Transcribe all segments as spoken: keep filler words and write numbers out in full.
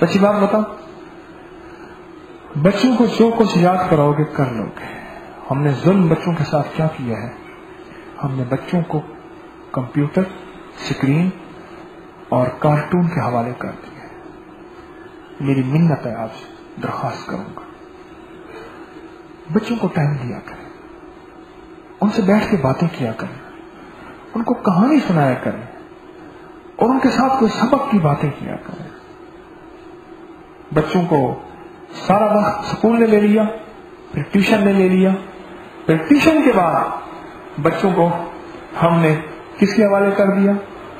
सच्ची बात बताओ, बच्चों को जो कुछ याद कराओगे कर लोगे। हमने जुल्म बच्चों के साथ क्या किया है, हमने बच्चों को कंप्यूटर, स्क्रीन और कार्टून के हवाले कर दिया है। मेरी मिन्नत है, आपसे दरख्वास्त करूंगा, बच्चों को टाइम दिया करें, उनसे बैठ के बातें किया करें, उनको कहानी सुनाया करें और उनके साथ कोई सबक की बातें किया करें। बच्चों को सारा वक्त स्कूल ने ले लिया, फिर ट्यूशन ने ले लिया, फिर ट्यूशन के बाद बच्चों को हमने किसके हवाले कर दिया,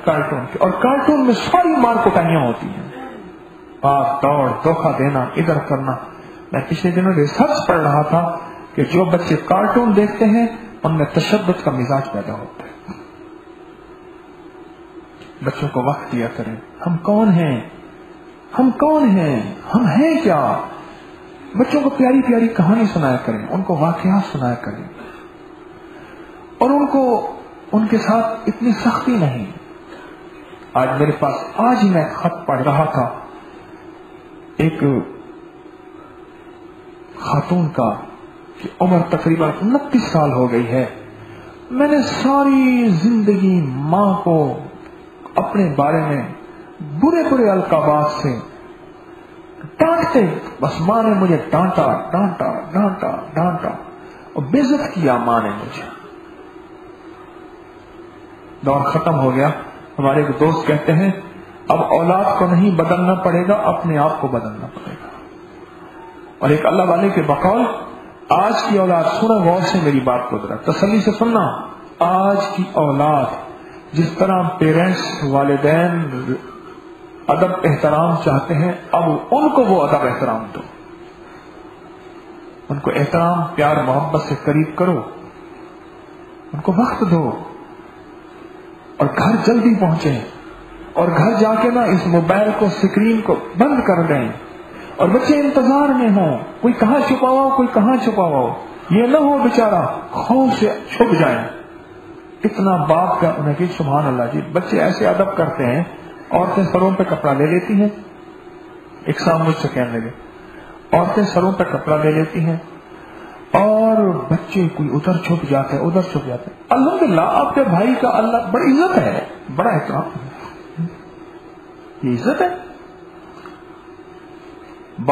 कार्टून के। और कार्टून में सारी मार कुटाइयां होती हैं, भाग दौड़, धोखा देना, इधर करना। मैं पिछले दिनों रिसर्च पढ़ रहा था कि जो बच्चे कार्टून देखते हैं उनमें तशद्दुद का मिजाज पैदा होता है। बच्चों को वक्त दिया करें। हम कौन हैं, हम कौन हैं, हम हैं क्या। बच्चों को प्यारी प्यारी कहानी सुनाया करें, उनको वाकया सुनाया करें और उनको उनके साथ इतनी सख्ती नहीं। आज मेरे पास आज ही मैं खत पढ़ रहा था एक खातून का कि उम्र तकरीबन उनतीस साल हो गई है। मैंने सारी जिंदगी माँ को अपने बारे में बुरे बुरे अलकाबात से डांटते, बस माँ ने मुझे डांटा डांटा डांटा डांटा और बेइज्जत किया माँ ने मुझे। दौर खत्म हो गया। हमारे एक दोस्त कहते हैं अब औलाद को नहीं बदलना पड़ेगा, अपने आप को बदलना पड़ेगा। और एक अल्लाह वाले के बकौल, आज की औलाद, सुना गौर से मेरी बात को, जरा तसल्ली से सुनना। आज की औलाद जिस तरह पेरेंट्स, वालिदैन अदब एहतराम चाहते हैं, अब उनको वो अदब एहतराम दो, उनको एहतराम, प्यार, मोहब्बत से करीब करो, उनको वक्त दो और घर जल्दी पहुंचे और घर जाके ना इस मोबाइल को, स्क्रीन को बंद कर दें और बच्चे इंतजार में हों, कोई कहाँ छुपा हुआ, कोई कहाँ छुपा हुआ, ये ना हो बेचारा खौफ से छुप जाए। इतना बाप का उन्हें कि सुभान अल्लाह जी, बच्चे ऐसे अदब करते हैं। औरतें सरों पे कपड़ा ले लेती हैं, एक साथ मुझसे कहने लगे, औरतें सरों पे कपड़ा ले लेती हैं और बच्चे कोई उधर छुप जाते हैं, उधर छुप जाते हैं। अल्हम्दुलिल्लाह आपके भाई का अल्लाह बड़ी इज्जत है, बड़ा एहतराम है, ये इज्जत है।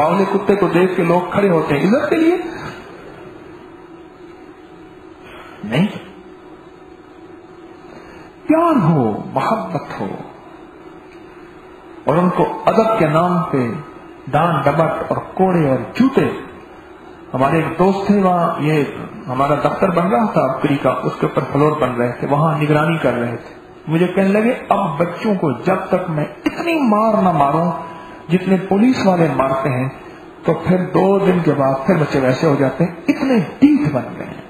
बावले कुत्ते को देख के लोग खड़े होते हैं इज्जत के लिए, नहीं। प्यार हो, मोहब्बत हो और उनको अदब के नाम पे डांट डबट और कोड़े और जूते। हमारे एक दोस्त थे, वहाँ ये हमारा दफ्तर बन रहा था फ्री का, उसके ऊपर फ्लोर बन रहे थे, वहाँ निगरानी कर रहे थे। मुझे कहने लगे अब बच्चों को जब तक मैं इतनी मार ना मारूं जितने पुलिस वाले मारते हैं तो फिर दो दिन के बाद फिर बच्चे वैसे हो जाते हैं, इतने डीठ बन गए हैं।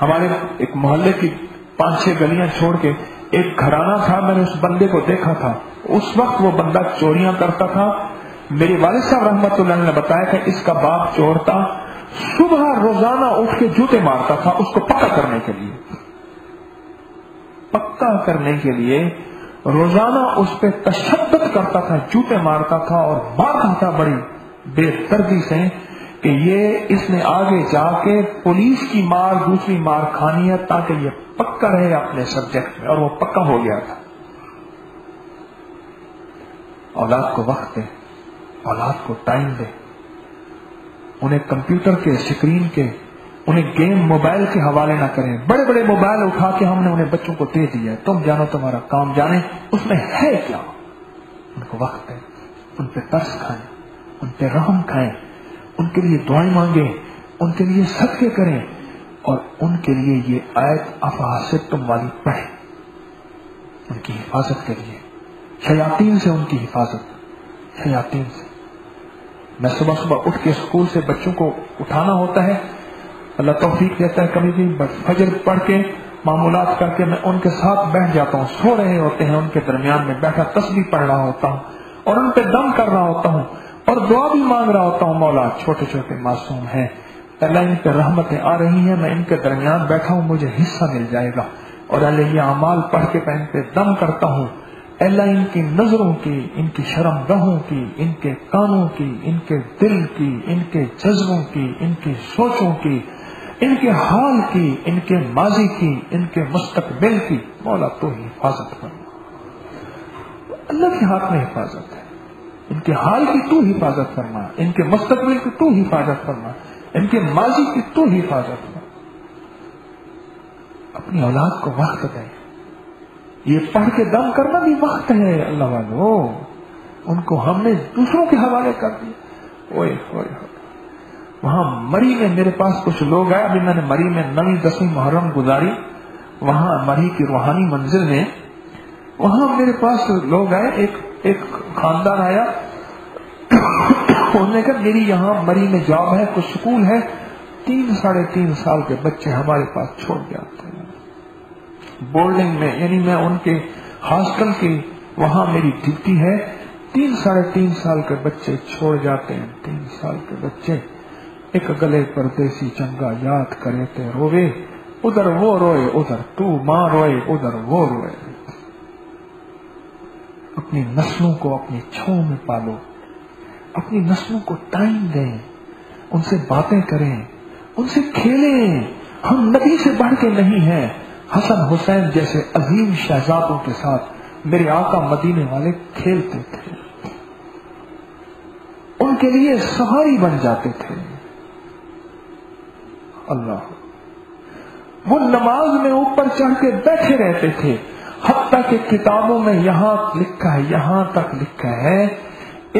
हमारे एक मोहल्ले की पांच छह गलियां छोड़ के एक घराना था, मैंने उस बंदे को देखा था। उस वक्त वो बंदा चोरियां करता था। मेरे वालिद साहब रहमतुल्लाह ने बताया था इसका बाप चोर था, सुबह रोजाना उठ के जूते मारता था उसको पक्का करने के लिए, पक्का करने के लिए रोजाना उस पे तशद्दुद करता था, जूते मारता था और मारता था बड़ी बेदर्दी से कि ये इसने आगे जाके पुलिस की मार, दूसरी मार खानी है ताकि ये पक्का रहे अपने सब्जेक्ट में। और वो पक्का हो गया था। औलाद को वक्त दे, औलाद को टाइम दे, उन्हें कंप्यूटर के, स्क्रीन के, उन्हें गेम, मोबाइल के हवाले ना करें। बड़े बड़े मोबाइल उठा के हमने उन्हें बच्चों को दे दिया है, तुम जानो तुम्हारा काम जाने, उसमें है क्या। उनको वक्त दे, उन पे तरस खाएं, उन पे रहम खाएं, उनके लिए दुआएं मांगे, उनके लिए सदके करें और उनके लिए ये आयत अफहसिबतुम वाली पढ़े, उनकी हिफाजत के लिए, शयातीन से उनकी हिफाजत, शयातीन से। मैं सुबह सुबह उठ के स्कूल से बच्चों को उठाना होता है, अल्लाह तौफीक देता है कभी भी, फजर पढ़ के मामूलात करके मैं उनके साथ बैठ जाता हूँ। सो रहे होते हैं, उनके दरमियान में बैठा तस्बीह पढ़ रहा होता हूँ और उन पर दम कर रहा होता हूँ और दुआ भी मांग रहा होता हूँ, मौला छोटे छोटे मासूम हैं, अल्लाह इन पर रहमतें आ रही हैं, मैं इनके दरमियान बैठा हूँ, मुझे हिस्सा मिल जाएगा और अल्लाह ये अमाल पढ़ के पहन पे दम करता हूँ, अल्लाह इनकी नजरों की, इनकी शर्मगाहों की, इनके कानों की, इनके दिल की, इनके जज्बों की, इनकी सोचों की, इनके हाल की, इनके माजी की, इनके मुस्तकबिल की मौला तो ही हिफाजत फरमा। अल्लाह के हाथ में हिफाजत है। इनके हाल की तू हिफाजत फरमा, इनके मुस्तकबिल की तू हिफाजत फरमा, इनके माजी की तू हिफाजत फरमा। अपनी औलाद को वक्त दें। ये पढ़ के दम करना भी वक्त है अल्लाह वालों। उनको हमने दूसरों के हवाले कर दिया। ओए ओए वहाँ मरी में मेरे पास कुछ लोग आए। अभी मैंने मरी में नवी दसवीं मुहर्रम गुजारी। वहाँ मरी की रूहानी मंजिल में वहाँ मेरे पास लोग आए। एक एक खानदान आया। उन्होंने कहा मेरी यहाँ मरी में जॉब है, कुछ स्कूल है। तीन साढ़े तीन साल के बच्चे हमारे पास छोड़ जाते हैं बोर्डिंग में, यानी मैं उनके हॉस्टल की वहाँ मेरी ड्यूटी है। तीन साढ़े तीन साल के बच्चे छोड़ जाते हैं। तीन साल के बच्चे एक गले परदेसी चंगा याद करे ते रोवे। उधर वो रोए, उधर तू माँ रोए, उधर वो रोए। अपनी नस्लों को अपनी छांव में पालो। अपनी नस्लों को टाइम दें, उनसे बातें करें, उनसे खेलें। हम नबी से बढ़ के नहीं हैं। हसन हुसैन जैसे अजीम शहजादों के साथ मेरे आका मदीने वाले खेलते थे, उनके लिए सहारी बन जाते थे। अल्लाह, वो नमाज में ऊपर चढ़ के बैठे रहते थे। हत्ता के किताबों में यहाँ लिखा है, यहाँ तक लिखा है,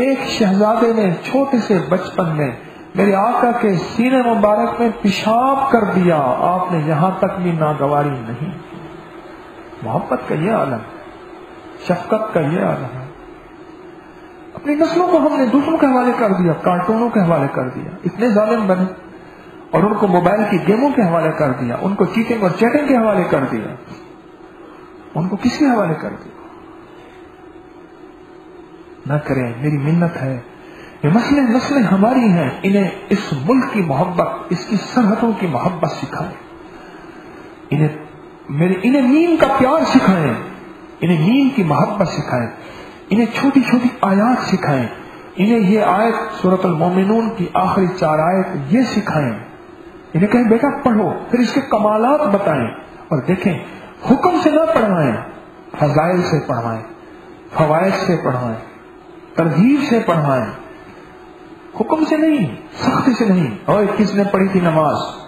एक शहजादे ने छोटे से बचपन में मेरे आका के सीने मुबारक में पेशाब कर दिया। आपने यहाँ तक भी नागवारी नहीं की। मोहब्बत का ये आलम, शफकत का ये आलम है। अपनी नस्लों को हमने दूसरों के हवाले कर दिया, कार्टूनों के हवाले कर दिया। इतने जालिम बने और उनको मोबाइल की गेमों के हवाले कर दिया, उनको चीटिंग और चैटिंग के हवाले कर दिया, उनको किसके हवाले कर दिया। न करें, मेरी मिन्नत है। ये मसले मसले हमारी हैं। इन्हें इस मुल्क की मोहब्बत, इसकी सरहदों की मोहब्बत सिखाएं। इन्हें मेरे इन्हें नीम का प्यार सिखाएं, इन्हें नीम की मोहब्बत सिखाएं, इन्हें छोटी छोटी आयत सिखाएं, इन्हें ये आयत सूरत अल-मोमिनून की आखिरी चार आयत ये सिखाएं। इन्हें कहें बेटा पढ़ो, फिर इसके कमालात बताएं। और देखें, हुक्म से ना पढ़वाएं, फजाइल से पढ़वाएं, फवायद से पढ़वाएं, तरहीब से पढ़वाएं। हुक्म से नहीं, सख्ती से नहीं। और किसने पढ़ी थी नमाज,